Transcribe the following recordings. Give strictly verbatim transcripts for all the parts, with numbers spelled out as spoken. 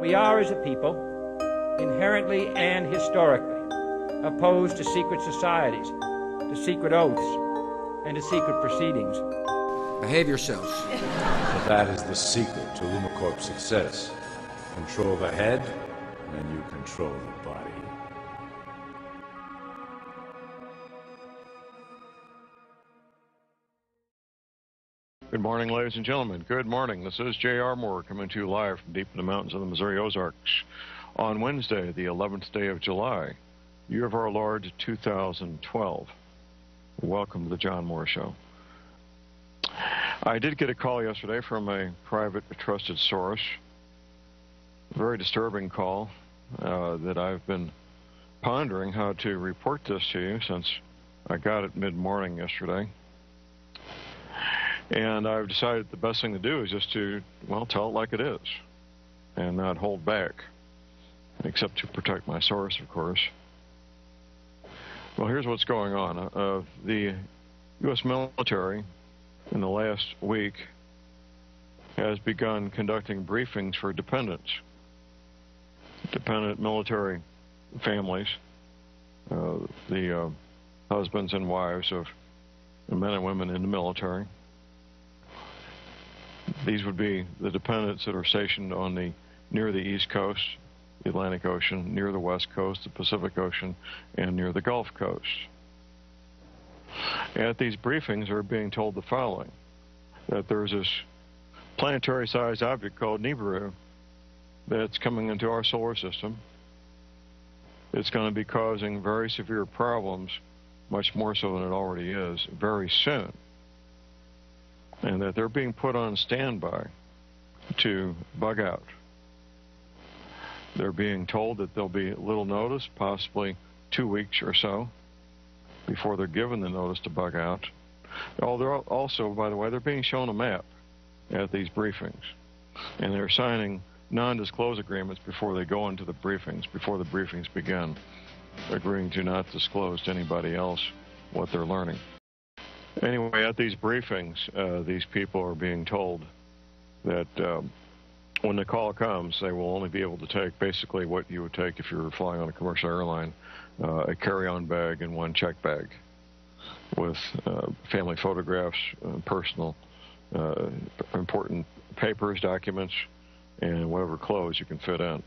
We are, as a people, inherently and historically opposed to secret societies, to secret oaths, and to secret proceedings. Behave yourselves. But that is the secret to Lumacorp's success. Control the head, and you control the body. Good morning, ladies and gentlemen. Good morning. This is J R Moore coming to you live from deep in the mountains of the Missouri Ozarks on Wednesday, the eleventh day of July, year of our Lord, two thousand twelve. Welcome to the John Moore Show. I did get a call yesterday from a private trusted source. A very disturbing call uh, that I've been pondering how to report this to you since I got it mid-morning yesterday. And I've decided the best thing to do is just to, well, tell it like it is and not hold back, except to protect my source, of course. Well, here's what's going on. Uh, the U S military in the last week has begun conducting briefings for dependents, dependent military families, uh, the uh, husbands and wives of the men and women in the military. These would be the dependents that are stationed on the near the East Coast, the Atlantic Ocean, near the West Coast, the Pacific Ocean, and near the Gulf Coast. At these briefings are being told the following, that there's this planetary-sized object called Nibiru that's coming into our solar system. It's going to be causing very severe problems, much more so than it already is, very soon. And that they're being put on standby to bug out. They're being told that there'll be little notice, possibly two weeks or so, before they're given the notice to bug out. Also, by the way, they're being shown a map at these briefings, and they're signing non-disclose agreements before they go into the briefings, before the briefings begin, agreeing to not disclose to anybody else what they're learning. Anyway, at these briefings, uh, these people are being told that um, when the call comes, they will only be able to take basically what you would take if you were flying on a commercial airline, uh, a carry-on bag and one check bag with uh, family photographs, uh, personal, uh, important papers, documents, and whatever clothes you can fit in.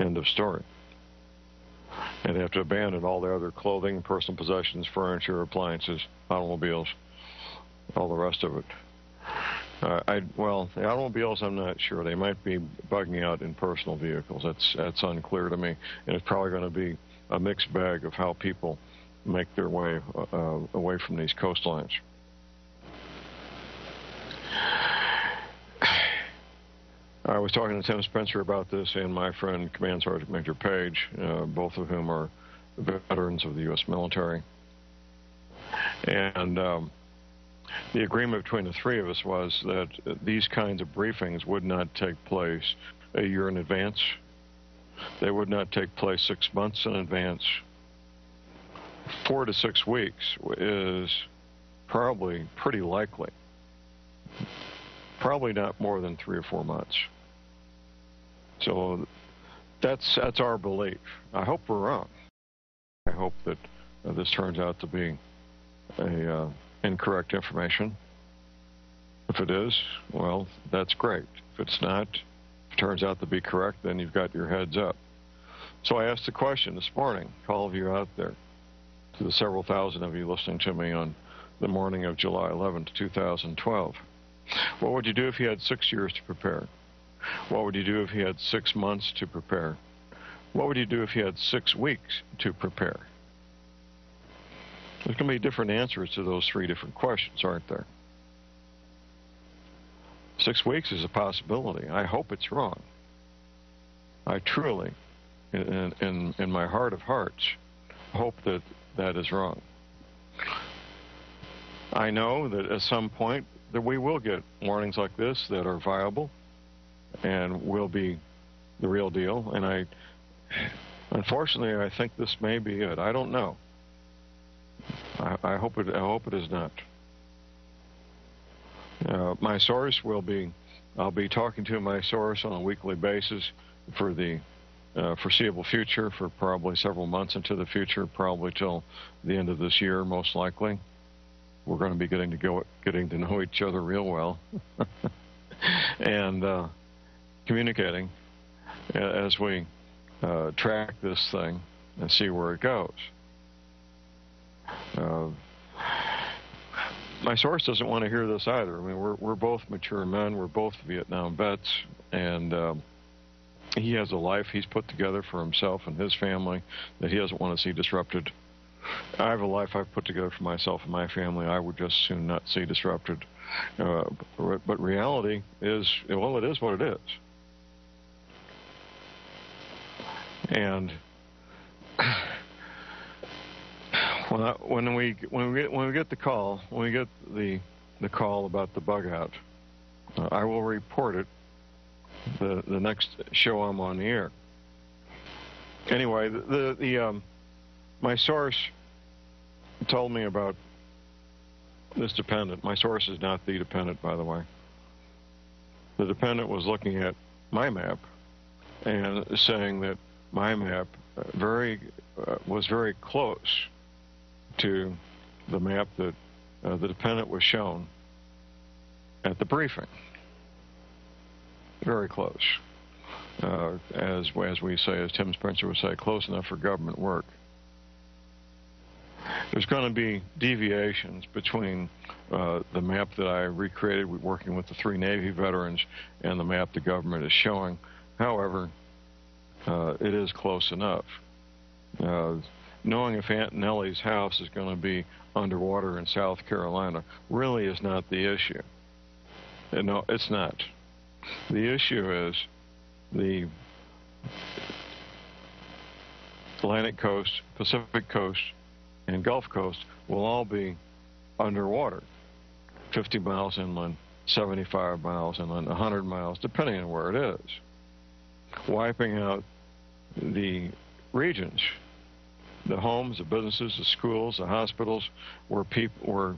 End of story. And they have to abandon all their other clothing, personal possessions, furniture, appliances, automobiles, all the rest of it. Uh, I, well, the automobiles, I'm not sure. They might be bugging out in personal vehicles. That's, that's unclear to me. And it's probably going to be a mixed bag of how people make their way uh, away from these coastlines. I was talking to Tim Spencer about this and my friend Command Sergeant Major Page, uh, both of whom are veterans of the U S military. And um, the agreement between the three of us was that these kinds of briefings would not take place a year in advance. They would not take place six months in advance. Four to six weeks is probably pretty likely. Probably not more than three or four months. So that's that's our belief. I hope we're wrong. I hope that uh, this turns out to be a uh, incorrect information. If it is, well, that's great. If it's not, if it turns out to be correct, then you've got your heads up. So I asked the question this morning to all of you out there, to the several thousand of you listening to me on the morning of July eleventh, two thousand twelve. What would you do if you had six years to prepare? What would you do if you had six months to prepare? What would you do if you had six weeks to prepare? There's going to be different answers to those three different questions, aren't there? Six weeks is a possibility. I hope it's wrong. I truly, in, in, in my heart of hearts, hope that that is wrong. I know that at some point, that we will get warnings like this that are viable and will be the real deal. And I, unfortunately, I think this may be it. I don't know. I, I hope it. I hope it is not. Uh, my source will be I'll be talking to my source on a weekly basis for the uh, foreseeable future, for probably several months into the future, probably till the end of this year, most likely. We're going to be getting to go, getting to know each other real well, and uh, communicating as we uh, track this thing and see where it goes. Uh, my source doesn't want to hear this either. I mean, we're we're both mature men. We're both Vietnam vets, and um, he has a life he's put together for himself and his family that he doesn't want to see disrupted. I have a life I've put together for myself and my family. I would just soon not see disrupted. Uh, but reality is, well, it is what it is. And when I, when we when we get, when we get the call, when we get the the call about the bug out, uh, I will report it the the next show I'm on the air. Anyway, the the, the um. My source told me about this dependent. My source is not the dependent, by the way. The dependent was looking at my map and saying that my map very uh, was very close to the map that uh, the dependent was shown at the briefing. Very close. Uh, as, as we say, as Tim Spencer would say, close enough for government work. There's going to be deviations between uh, the map that I recreated working with the three Navy veterans and the map the government is showing. However, uh, it is close enough. Uh, knowing if Aunt Nellie's house is going to be underwater in South Carolina really is not the issue. And no, it's not. The issue is the Atlantic coast, Pacific coast, and Gulf Coast will all be underwater, fifty miles inland, seventy-five miles inland, one hundred miles, depending on where it is, wiping out the regions, the homes, the businesses, the schools, the hospitals, where people, where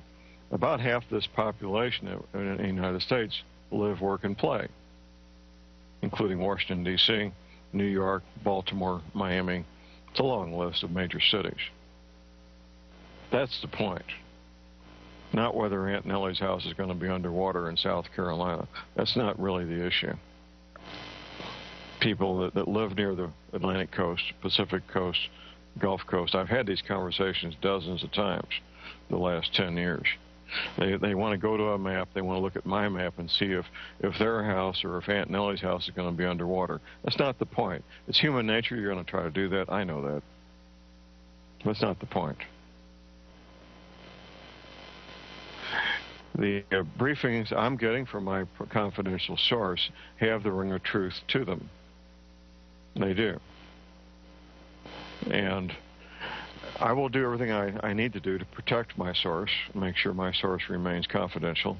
about half this population in the United States live, work, and play, including Washington, D C, New York, Baltimore, Miami. It's a long list of major cities. That's the point, not whether Aunt Nellie's house is going to be underwater in South Carolina. That's not really the issue. People that, that live near the Atlantic coast, Pacific coast, Gulf coast, I've had these conversations dozens of times the last ten years. They, they want to go to a map, they want to look at my map and see if, if their house or if Aunt Nellie's house is going to be underwater. That's not the point. It's human nature, you're going to try to do that, I know that. That's not the point. The uh, briefings I'm getting from my confidential source have the ring of truth to them. They do. And I will do everything I, I need to do to protect my source, make sure my source remains confidential.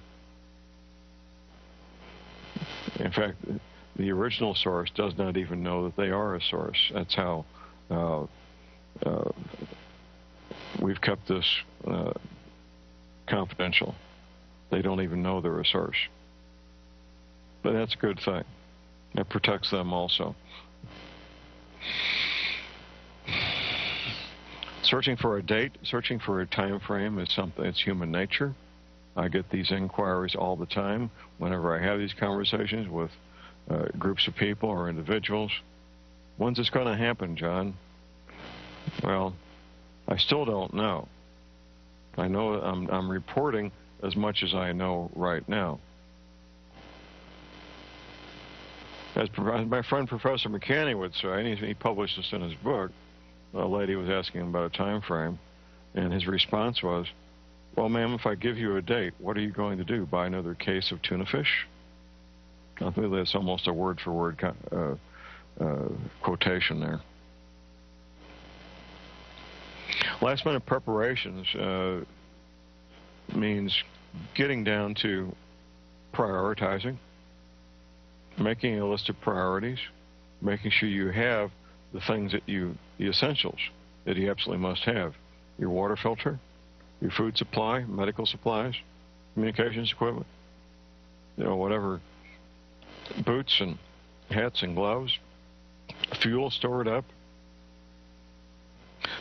In fact, the original source does not even know that they are a source. That's how uh, uh, we've kept this uh, confidential. They don't even know they're a source. But that's a good thing. It protects them also. Searching for a date, searching for a time frame is something, it's human nature. I get these inquiries all the time whenever I have these conversations with uh, groups of people or individuals. When's this going to happen, John? Well, I still don't know. I know I'm, I'm reporting as much as I know right now. As my friend Professor McCanney would say, and he published this in his book, a lady was asking him about a time frame, and his response was, well, ma'am, if I give you a date, what are you going to do, buy another case of tuna fish? I think that's almost a word-for-word -word, uh, uh, quotation there. Last-minute preparations uh, means getting down to prioritizing, making a list of priorities, making sure you have the things that you, the essentials that you absolutely must have. Your water filter, your food supply, medical supplies, communications equipment, you know, whatever boots and hats and gloves, fuel stored up,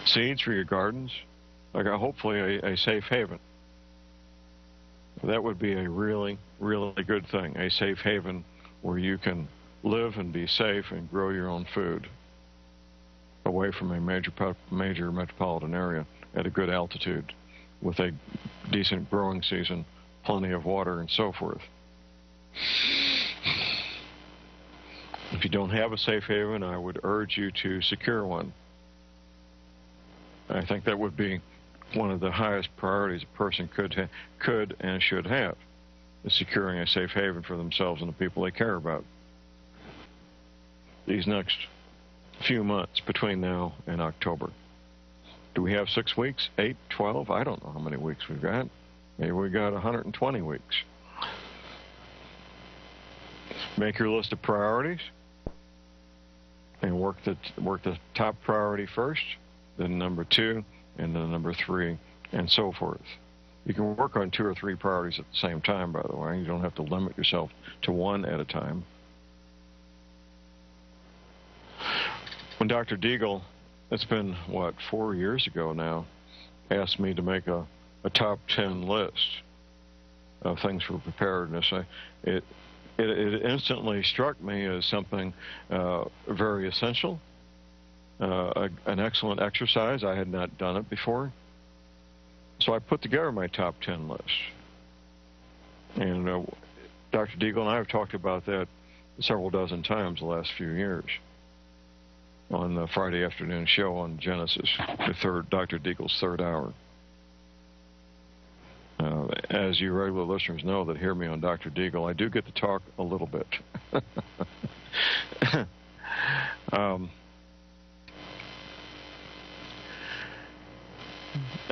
seeds for your gardens, like a, hopefully a, a safe haven. That would be a really, really good thing, a safe haven where you can live and be safe and grow your own food away from a major, major metropolitan area at a good altitude with a decent growing season, plenty of water, and so forth. If you don't have a safe haven, I would urge you to secure one. I think that would be one of the highest priorities a person could, ha could and should have, is securing a safe haven for themselves and the people they care about. These next few months between now and October. Do we have six weeks, eight, twelve? I don't know how many weeks we've got. Maybe we got one hundred twenty weeks. Make your list of priorities and work the, work the top priority first, then number two, and then number three, and so forth. You can work on two or three priorities at the same time, by the way. You don't have to limit yourself to one at a time. When Doctor Deagle, it's been, what, four years ago now, asked me to make a, a top ten list of things for preparedness, I, it, it, it instantly struck me as something uh, very essential. Uh, a, an excellent exercise. I had not done it before. So I put together my top ten list. And uh, Doctor Deagle and I have talked about that several dozen times the last few years on the Friday afternoon show on Genesis, the third, Doctor Deagle's third hour. Uh, as you regular listeners know that hear me on Doctor Deagle, I do get to talk a little bit. um,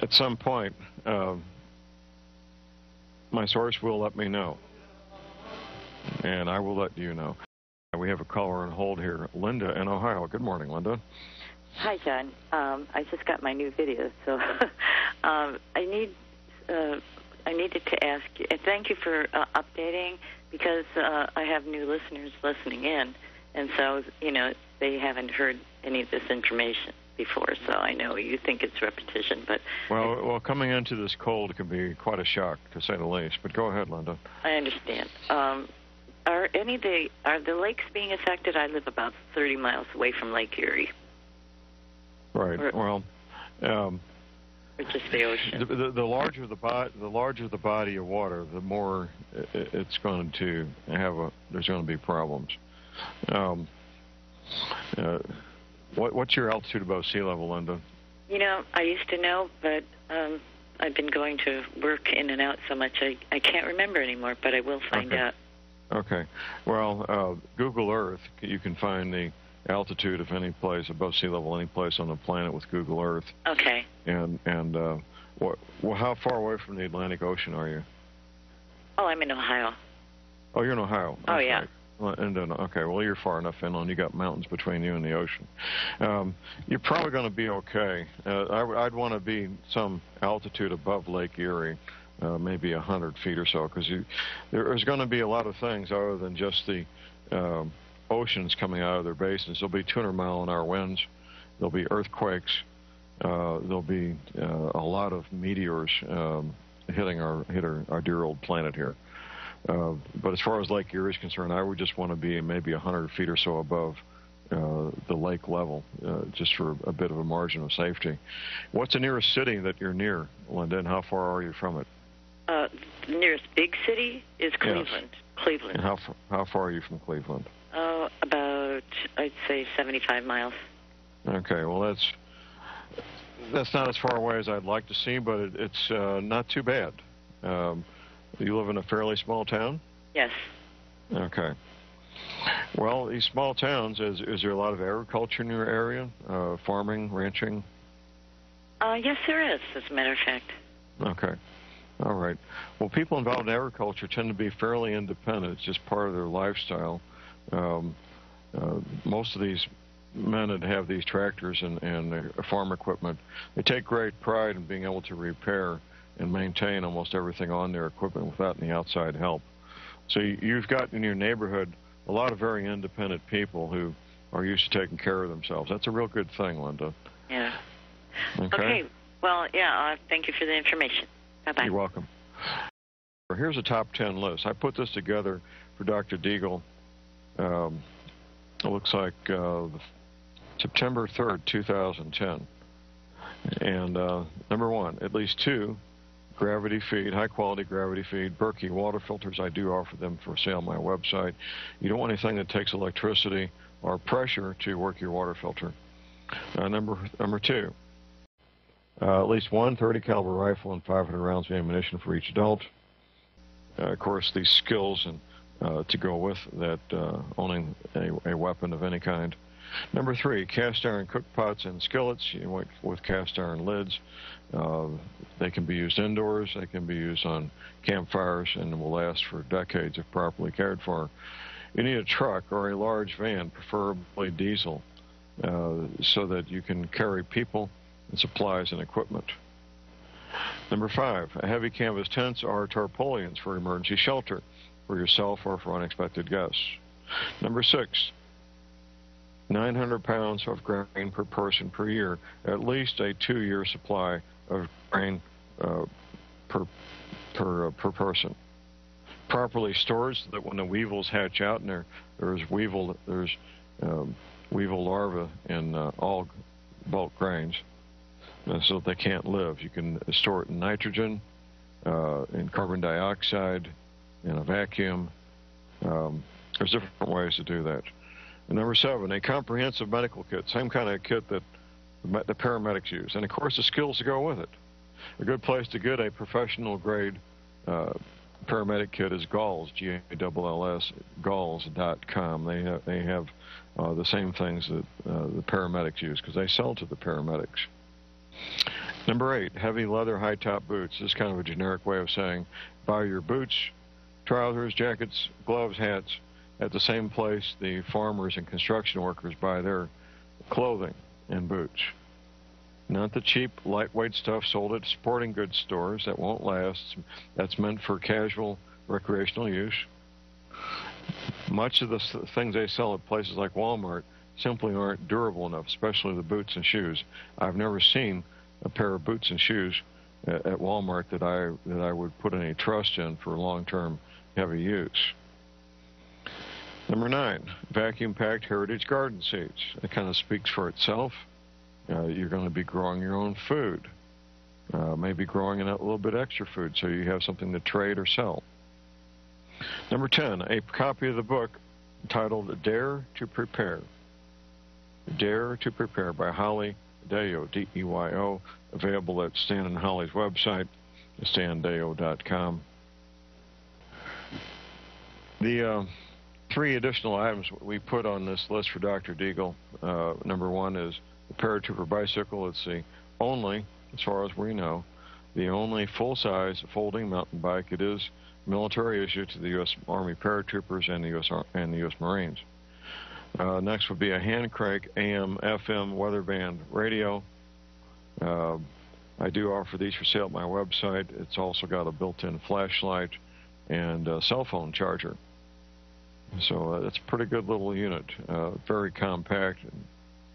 At some point, uh, my source will let me know, and I will let you know. We have a caller on hold here, Linda in Ohio. Good morning, Linda. Hi, John. Um, I just got my new video, so um, I need uh, I needed to ask you, and thank you for uh, updating, because uh, I have new listeners listening in, and so, you know, they haven't heard any of this information before, so I know you think it's repetition, but well, well, coming into this cold can be quite a shock, to say the least. But go ahead, Linda. I understand. Um, are any day are the lakes being affected? I live about thirty miles away from Lake Erie. Right. Or, well, um, or just the ocean. The, the, the larger the body, the larger the body of water, the more it's going to have a. There's going to be problems. Um, uh, What, what's your altitude above sea level, Linda? You know, I used to know, but um, I've been going to work in and out so much I, I can't remember anymore, but I will find okay. out. Okay. Well, uh, Google Earth, you can find the altitude of any place, above sea level, any place on the planet with Google Earth. Okay. And, and uh, what, well, how far away from the Atlantic Ocean are you? Oh, I'm in Ohio. Oh, you're in Ohio. Oh, okay. Yeah. And then, okay, well, you're far enough inland. You got mountains between you and the ocean. Um, you're probably going to be okay. Uh, I, I'd want to be some altitude above Lake Erie, uh, maybe one hundred feet or so, because there's going to be a lot of things other than just the um, oceans coming out of their basins. There'll be two hundred mile an hour winds. There'll be earthquakes. Uh, there'll be uh, a lot of meteors um, hitting our, hit our, our dear old planet here. Uh, but as far as Lake Erie is concerned, I would just want to be maybe one hundred feet or so above uh, the lake level, uh, just for a bit of a margin of safety. What's the nearest city that you're near, Linda, and how far are you from it? Uh, the nearest big city is Cleveland. Yes. Cleveland. And how, how far are you from Cleveland? Oh, about, I'd say, seventy-five miles. Okay, well, that's, that's not as far away as I'd like to see, but it, it's uh, not too bad. Um, You live in a fairly small town? Yes. Okay. Well, these small towns, is, is there a lot of agriculture in your area? Uh, farming, ranching? Uh, yes, there is, as a matter of fact. Okay. All right. Well, people involved in agriculture tend to be fairly independent. It's just part of their lifestyle. Um, uh, most of these men that have these tractors and, and farm equipment, they take great pride in being able to repair and maintain almost everything on their equipment without any outside help. So you've got in your neighborhood a lot of very independent people who are used to taking care of themselves. That's a real good thing, Linda. Yeah. Okay. Okay. Well, yeah, uh, thank you for the information. Bye-bye. You're welcome. Here's a top ten list. I put this together for Doctor Deagle. Um, it looks like uh, September third, two thousand ten. And uh, number one, at least two, gravity feed, high-quality gravity feed, Berkey water filters. I do offer them for sale on my website. You don't want anything that takes electricity or pressure to work your water filter. Uh, number number two, uh, at least one thirty caliber rifle and five hundred rounds of ammunition for each adult. Uh, of course, these skills and uh, to go with that, uh, owning a, a weapon of any kind. Number three, cast iron cookpots and skillets. You want with cast iron lids. Uh, they can be used indoors. They can be used on campfires and will last for decades if properly cared for. You need a truck or a large van, preferably diesel, uh, so that you can carry people and supplies and equipment. Number five, a heavy canvas tents or tarpaulins for emergency shelter for yourself or for unexpected guests. Number six, nine hundred pounds of grain per person per year, at least a two-year supply of grain uh, per, per, uh, per person. Properly stored so that when the weevils hatch out, and there, there's weevil, there's um, weevil larvae in uh, all bulk grains, uh, so that they can't live. You can store it in nitrogen, uh, in carbon dioxide, in a vacuum. Um, there's different ways to do that. And number seven, a comprehensive medical kit, same kind of kit that the paramedics use, and of course the skills to go with it. A good place to get a professional grade Uh, paramedic kit is GALS, G A L L S, G A L S dot com. They have, they have uh, the same things that uh, the paramedics use because they sell to the paramedics. Number eight, heavy leather high-top boots. This is kind of a generic way of saying buy your boots, trousers, jackets, gloves, hats at the same place the farmers and construction workers buy their clothing and boots. Not the cheap, lightweight stuff sold at sporting goods stores that won't last. That's meant for casual, recreational use. Much of the things they sell at places like Walmart simply aren't durable enough, especially the boots and shoes. I've never seen a pair of boots and shoes at, at Walmart that I, that I would put any trust in for long-term heavy use. Number nine, vacuum-packed heritage garden seeds. That kind of speaks for itself. Uh, you're going to be growing your own food, uh, maybe growing a little bit extra food so you have something to trade or sell. Number ten, a copy of the book titled Dare to Prepare. Dare to Prepare by Holly Deyo, D E Y O, available at Stan and Holly's website, standeyo dot com. The uh, three additional items we put on this list for Doctor Deagle, uh, number one is the paratrooper bicycle. It's the only, as far as we know, the only full-size folding mountain bike. It is military issue to the U S Army paratroopers and the U S and the U S Marines. Uh, next would be a Handcrank A M F M weather band radio. Uh, I do offer these for sale at my website. It's also got a built-in flashlight and a cell phone charger. So uh, it's a pretty good little unit, uh, very compact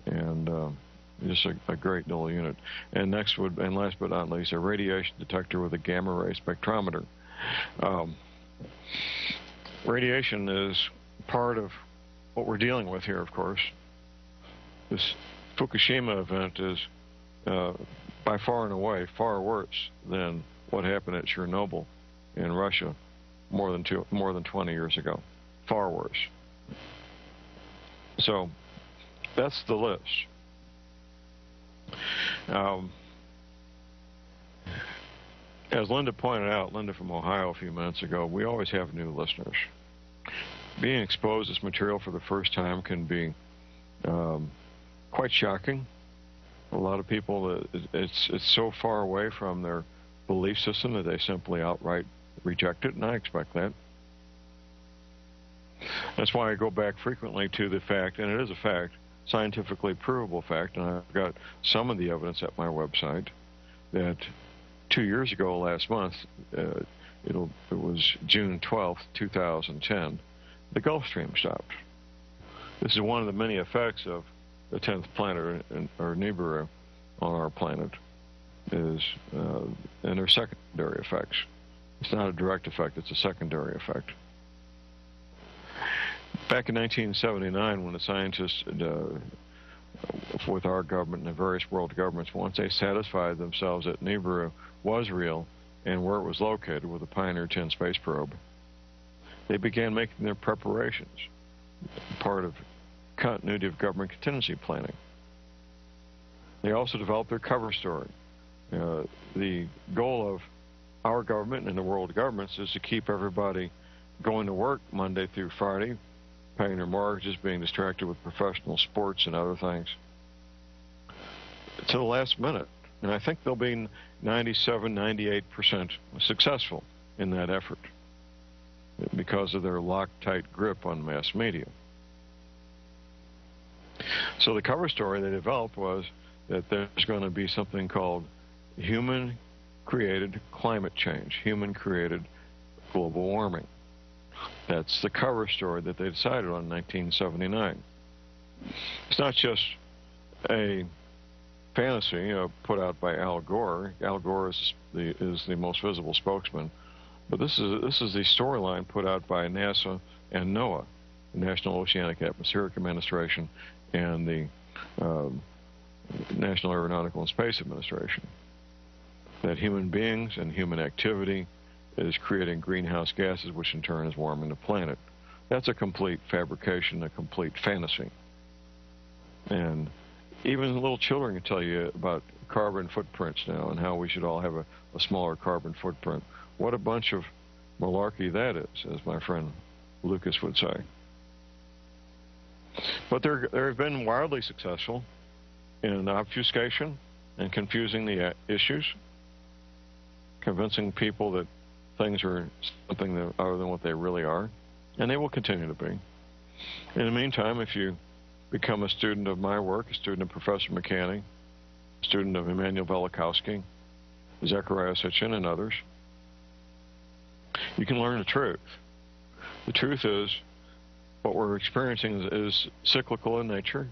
and, and uh, just a, a great little unit. And next would, and last but not least, a radiation detector with a gamma ray spectrometer. Um, radiation is part of what we're dealing with here, of course. This Fukushima event is uh, by far and away far worse than what happened at Chernobyl in Russia more than two, more than twenty years ago. Far worse. So that's the list. Um, as Linda pointed out, Linda from Ohio a few minutes ago, we always have new listeners. Being exposed to this material for the first time can be um, quite shocking. A lot of people, it's, it's so far away from their belief system that they simply outright reject it, and I expect that. That's why I go back frequently to the fact, and it is a fact, scientifically provable fact, and I've got some of the evidence at my website, that two years ago last month, uh, it'll, it was June twelfth, two thousand ten, the Gulf Stream stopped. This is one of the many effects of the tenth planet, or Nibiru, on our planet, is, uh, and their secondary effects. It's not a direct effect, it's a secondary effect. Back in nineteen seventy-nine, when the scientists, uh, with our government and the various world governments, once they satisfied themselves that Nibiru was real and where it was located with the Pioneer ten space probe, they began making their preparations, part of continuity of government contingency planning. They also developed their cover story. Uh, the goal of our government and the world governments is to keep everybody going to work Monday through Friday, paying their mortgages, being distracted with professional sports and other things, to the last minute. And I think they'll be ninety-seven, ninety-eight percent successful in that effort because of their Loctite grip on mass media. So the cover story they developed was that there's going to be something called human-created climate change, human-created global warming. That's the cover story that they decided on in nineteen seventy-nine. It's not just a fantasy uh, put out by Al Gore. Al Gore is the, is the most visible spokesman. But this is, this is the storyline put out by NASA and NOAA, the National Oceanic Atmospheric Administration, and the um, National Aeronautical and Space Administration, that human beings and human activity is creating greenhouse gases, which in turn is warming the planet. That's a complete fabrication, a complete fantasy. And even little children can tell you about carbon footprints now and how we should all have a, a smaller carbon footprint. What a bunch of malarkey that is, as my friend Lucas would say. But they're, they've been wildly successful in obfuscation and confusing the issues, convincing people that things are something that, other than what they really are, and they will continue to be. In the meantime, if you become a student of my work, a student of Professor McCanney, a student of Emmanuel Velikowski, Zechariah Sitchin, and others, you can learn the truth. The truth is what we're experiencing is, is cyclical in nature.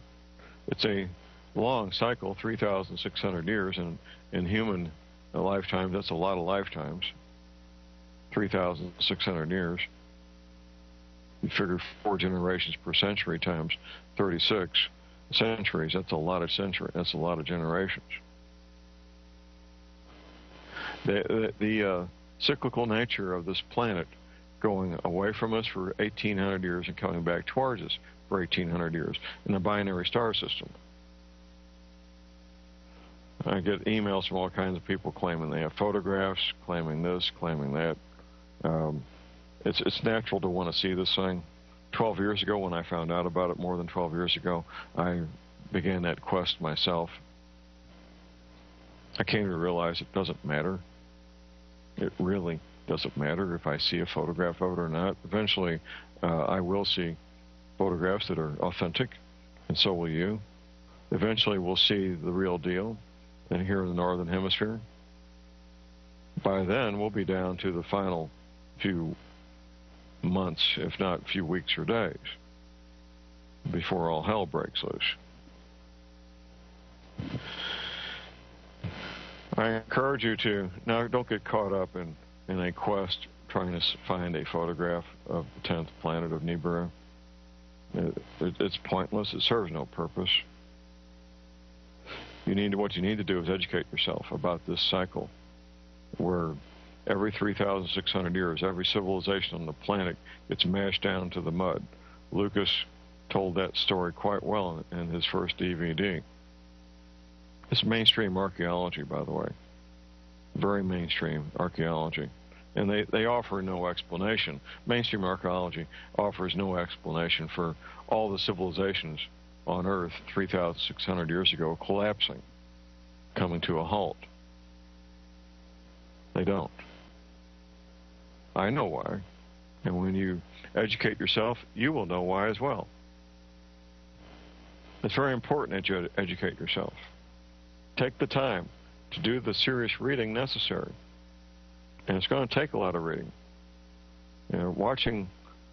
It's a long cycle, three thousand six hundred years, and in human lifetime, that's a lot of lifetimes. three thousand six hundred years. You figure four generations per century times thirty-six centuries. That's a lot of century. That's a lot of generations. The, the, the uh, cyclical nature of this planet going away from us for eighteen hundred years and coming back towards us for eighteen hundred years in the binary star system. I get emails from all kinds of people claiming they have photographs, claiming this, claiming that. Um, it's, it's natural to want to see this thing. twelve years ago, when I found out about it, more than twelve years ago, I began that quest myself. I came to realize it doesn't matter. It really doesn't matter if I see a photograph of it or not. Eventually, uh, I will see photographs that are authentic, and so will you. Eventually, we'll see the real deal, and here in the Northern Hemisphere. By then, we'll be down to the final few months, if not few weeks or days, before all hell breaks loose. I encourage you to, now don't get caught up in, in a quest trying to find a photograph of the tenth planet of Nibiru. It, it, it's pointless, it serves no purpose. You need to, what you need to do is educate yourself about this cycle, where every three thousand six hundred years, every civilization on the planet gets mashed down to the mud. Lucas told that story quite well in, in his first D V D. It's mainstream archaeology, by the way, very mainstream archaeology. And they, they offer no explanation. Mainstream archaeology offers no explanation for all the civilizations on Earth three thousand six hundred years ago collapsing, coming to a halt. They don't. I know why, and when you educate yourself, you will know why as well. It's very important that you educate yourself. Take the time to do the serious reading necessary, and it's going to take a lot of reading. You know, watching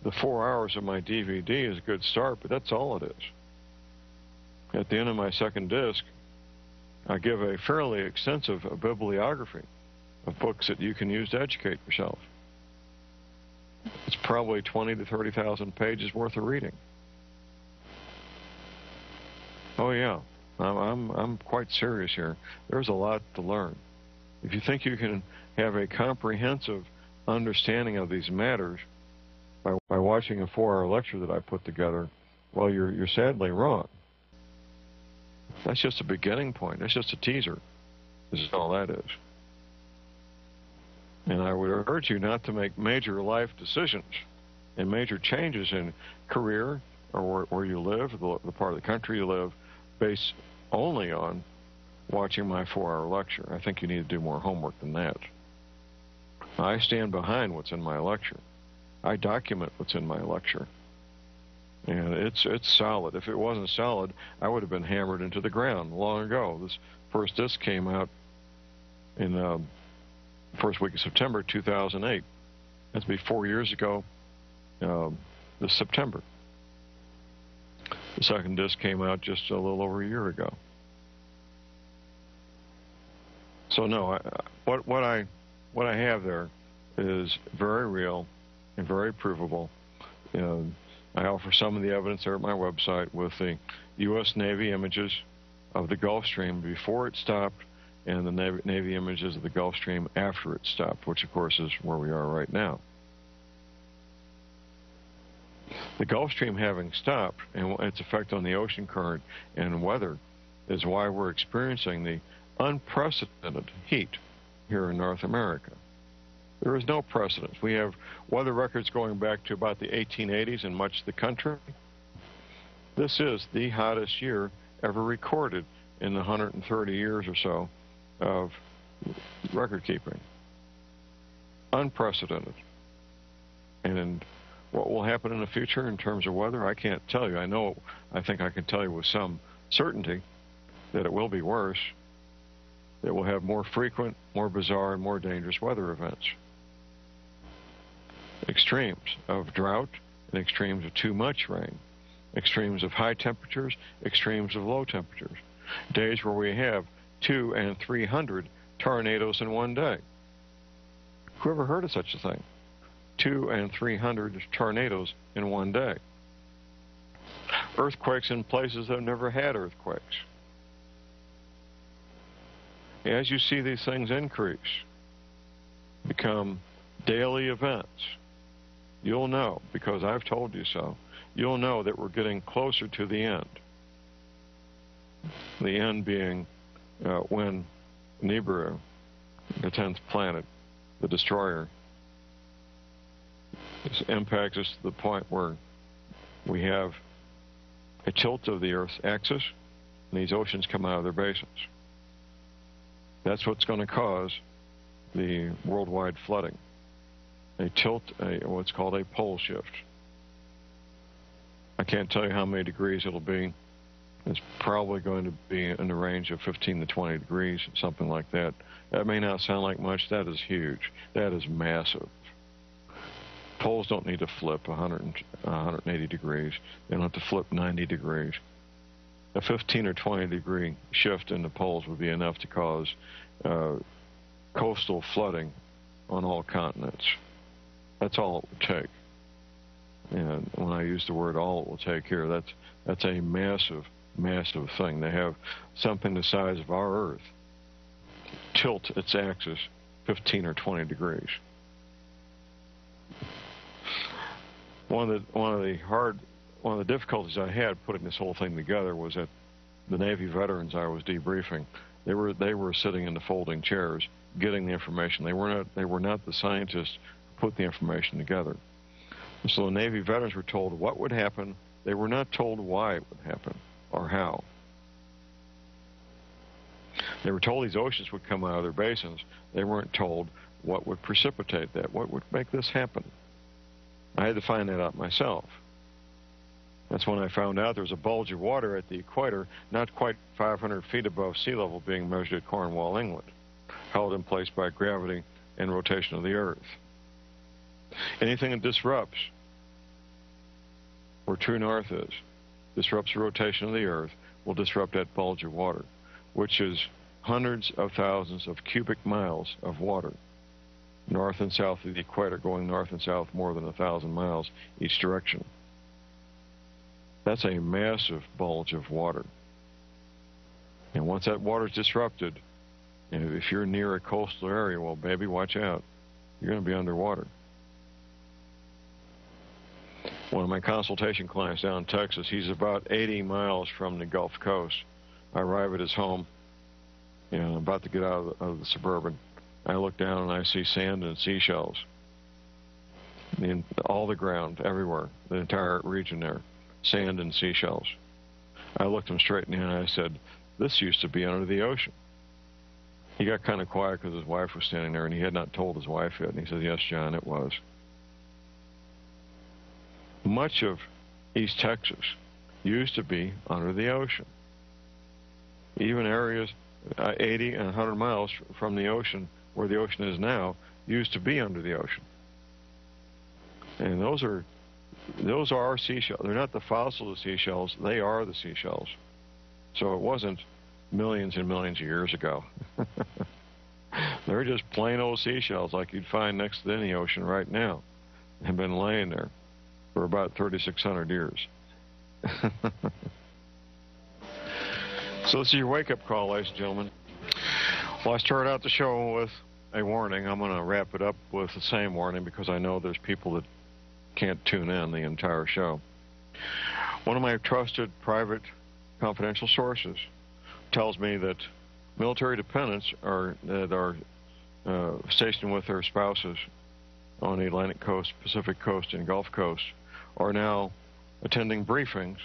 the four hours of my D V D is a good start, but that's all it is. At the end of my second disc, I give a fairly extensive bibliography of books that you can use to educate yourself. It's probably twenty to thirty thousand pages worth of reading. Oh yeah, I'm, I'm, I'm quite serious here. There's a lot to learn. If you think you can have a comprehensive understanding of these matters by, by watching a four-hour lecture that I put together, well, you're, you're sadly wrong. That's just a beginning point. That's just a teaser. This is all that is. And I would urge you not to make major life decisions and major changes in career or where you live, the, the part of the country you live, based only on watching my four-hour lecture. I think you need to do more homework than that. I stand behind what's in my lecture. I document what's in my lecture. And it's, it's solid. If it wasn't solid, I would have been hammered into the ground long ago. This first disc came out in the um, first week of September two thousand eight. That's be four years ago um, this September. The second disc came out just a little over a year ago. So no, I, what, what, I, what I have there is very real and very provable. You know, I offer some of the evidence there at my website with the U S Navy images of the Gulf Stream before it stopped and the Navy, Navy images of the Gulf Stream after it stopped, which of course is where we are right now. The Gulf Stream having stopped and its effect on the ocean current and weather is why we're experiencing the unprecedented heat here in North America. There is no precedent. We have weather records going back to about the eighteen eighties in much of the country. This is the hottest year ever recorded in the one hundred thirty years or so of record keeping. Unprecedented. And what will happen in the future in terms of weather, I can't tell you. I know, I think I can tell you with some certainty that it will be worse. It will have more frequent, more bizarre, and more dangerous weather events. Extremes of drought and extremes of too much rain. Extremes of high temperatures, extremes of low temperatures. Days where we have two and three hundred tornadoes in one day. Who ever heard of such a thing? Two and three hundred tornadoes in one day. Earthquakes in places that have never had earthquakes. As you see these things increase, become daily events, you'll know, because I've told you so, you'll know that we're getting closer to the end. The end being uh, when Nibiru, the tenth planet, the destroyer, impacts us to the point where we have a tilt of the Earth's axis, and these oceans come out of their basins. That's what's going to cause the worldwide flooding, a tilt, a, what's called a pole shift. I can't tell you how many degrees it'll be. It's probably going to be in the range of fifteen to twenty degrees, something like that. That may not sound like much. That is huge. That is massive. Poles don't need to flip one hundred, one hundred eighty degrees. They don't have to flip ninety degrees. A fifteen or twenty degree shift in the poles would be enough to cause uh, coastal flooding on all continents. That's all it would take. And when I use the word all it will take here, that's, that's a massive, massive thing. They have something the size of our Earth tilt its axis fifteen or twenty degrees. One of the, one of the hard One of the difficulties I had putting this whole thing together was that the Navy veterans I was debriefing, they were they were sitting in the folding chairs getting the information. They were not they were not the scientists who put the information together. And so the Navy veterans were told what would happen. They were not told why it would happen or how. They were told these oceans would come out of their basins. They weren't told what would precipitate that, what would make this happen. I had to find that out myself. That's when I found out there was a bulge of water at the equator, not quite five hundred feet above sea level, being measured at Cornwall, England, held in place by gravity and rotation of the Earth. Anything that disrupts where true north is, disrupts the rotation of the Earth, will disrupt that bulge of water, which is hundreds of thousands of cubic miles of water. North and south of the equator, going north and south more than a thousand miles each direction. That's a massive bulge of water. And once that water is disrupted, and if you're near a coastal area, well, baby, watch out. You're going to be underwater. One of my consultation clients down in Texas, he's about eighty miles from the Gulf Coast. I arrive at his home, you know, I'm about to get out of the, out of the Suburban. I look down and I see sand and seashells in all the ground, everywhere, the entire region there, sand and seashells. I looked him straight in the eye and I said, "This used to be under the ocean." He got kind of quiet because his wife was standing there and he had not told his wife yet. And he said, "Yes, John, it was." Much of East Texas used to be under the ocean. Even areas uh, eighty and a hundred miles from the ocean, where the ocean is now, used to be under the ocean. And those are, those are seashells. They're not the fossils of seashells. They are the seashells. So it wasn't millions and millions of years ago. They're just plain old seashells like you'd find next to any ocean right now. They've been laying there for about thirty-six hundred years. So this is your wake-up call, ladies and gentlemen. Well, I started out the show with a warning. I'm going to wrap it up with the same warning because I know there's people that can't tune in the entire show. One of my trusted private confidential sources tells me that military dependents are, that are uh, stationed with their spouses on the Atlantic coast, Pacific coast, and Gulf coast are now attending briefings.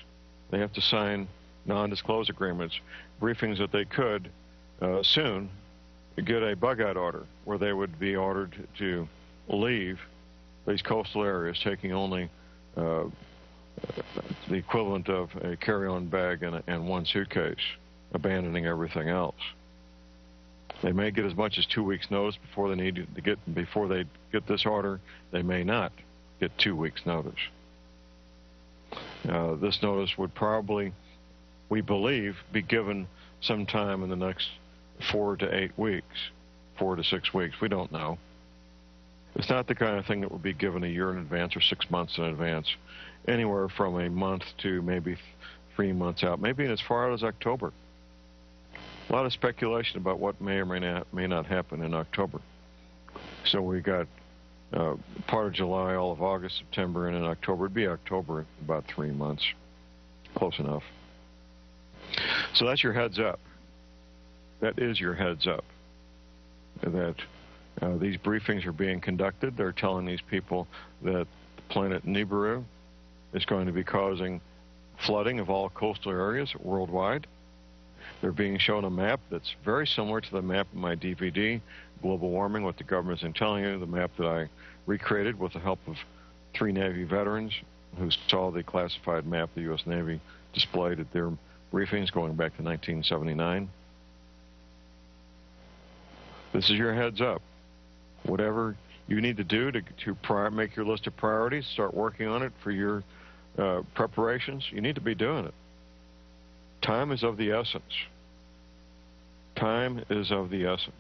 They have to sign non-disclose agreements, briefings that they could uh, soon get a bug-out order where they would be ordered to leave these coastal areas, taking only uh, the equivalent of a carry-on bag and, a, and one suitcase, abandoning everything else. They may get as much as two weeks' notice before they need to get before they get this order. They may not get two weeks' notice. Uh, this notice would probably, we believe, be given sometime in the next four to eight weeks, four to six weeks. We don't know. It's not the kind of thing that would be given a year in advance or six months in advance. Anywhere from a month to maybe three months out, maybe as far out as October. A lot of speculation about what may or may not, may not happen in October. So we got uh, part of July, all of August, September, and in October. It'd be October in about three months. Close enough. So that's your heads up. That is your heads up. That uh, these briefings are being conducted. They're telling these people that the planet Nibiru is going to be causing flooding of all coastal areas worldwide. They're being shown a map that's very similar to the map in my D V D, Global Warming, What the Government's Been Telling You, the map that I recreated with the help of three Navy veterans who saw the classified map the U S Navy displayed at their briefings going back to nineteen seventy-nine. This is your heads up. Whatever you need to do to, to prior, make your list of priorities, start working on it for your uh, preparations, you need to be doing it. Time is of the essence. Time is of the essence.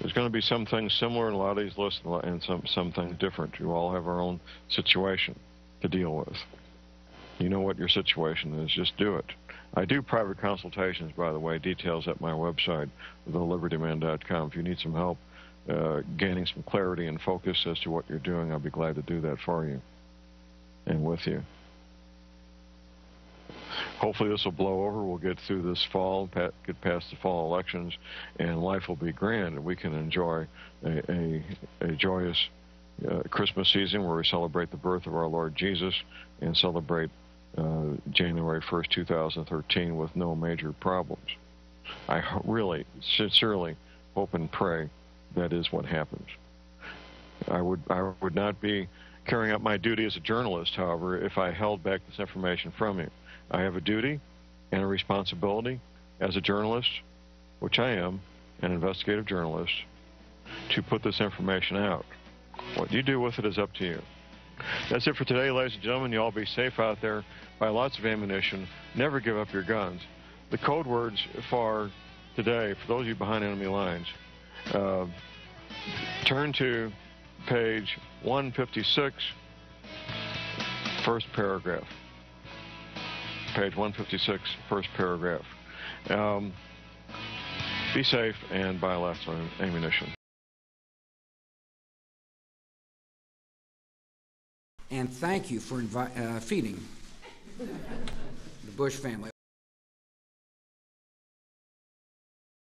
There's going to be some things similar in a lot of these lists and some, some things different. You all have our own situation to deal with. You know what your situation is. Just do it. I do private consultations, by the way. Details at my website, the liberty man dot com. If you need some help uh, gaining some clarity and focus as to what you're doing, I'll be glad to do that for you and with you. Hopefully this will blow over. We'll get through this fall, get past the fall elections, and life will be grand, and we can enjoy a, a, a joyous uh, Christmas season where we celebrate the birth of our Lord Jesus and celebrate uh, January first, two thousand thirteen with no major problems. I really, sincerely hope and pray that is what happens. I would, I would not be carrying out my duty as a journalist, however, if I held back this information from you. I have a duty and a responsibility as a journalist, which I am, an investigative journalist, to put this information out. What you do with it is up to you. That's it for today, ladies and gentlemen. You all be safe out there. Buy lots of ammunition. Never give up your guns. The code words for today, for those of you behind enemy lines, uh, turn to page one fifty-six, first paragraph. Page one fifty-six, first paragraph. Um, be safe and buy lots of ammunition. And thank you for invi uh, feeding the Bush family.